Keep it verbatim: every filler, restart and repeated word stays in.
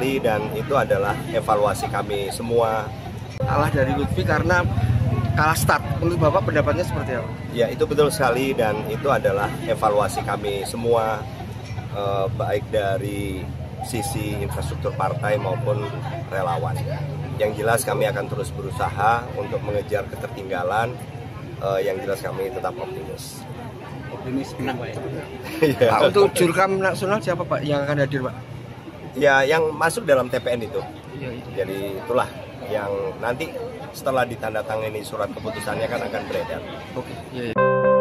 Dan itu adalah evaluasi kami semua. Kalah dari Luthfi karena kalah start. Menurut Bapak pendapatnya seperti apa? Ya, itu betul sekali dan itu adalah evaluasi kami semua, eh, baik dari sisi infrastruktur partai maupun relawan. Yang jelas kami akan terus berusaha untuk mengejar ketertinggalan, eh, yang jelas kami tetap optimis. Optimis menang, Pak, ya? Ya. Untuk jurkam nasional siapa, Pak, yang akan hadir, Pak? Ya, yang masuk dalam T P N itu. Ya, itu. Jadi itulah yang nanti setelah ditandatangani surat keputusannya kan akan beredar. Oke. Ya, ya.